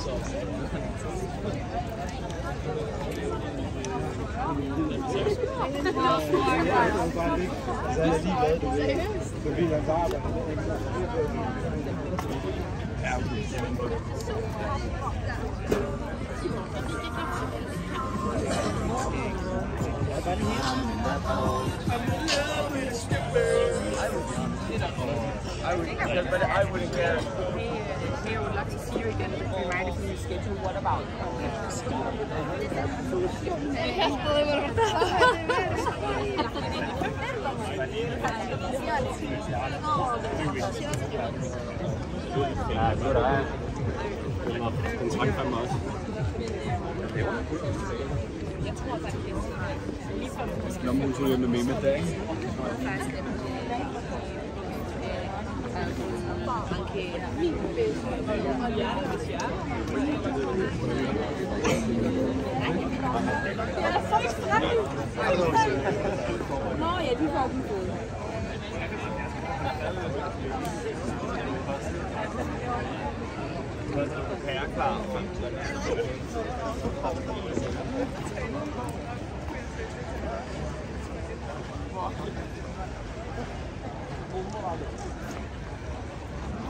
I would love to see you again, but be reminded from your schedule. What about? Anche mi penso all'area che si ha no è di fa un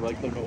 Like the goal.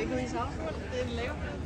ikke i samfundet, det er en lav.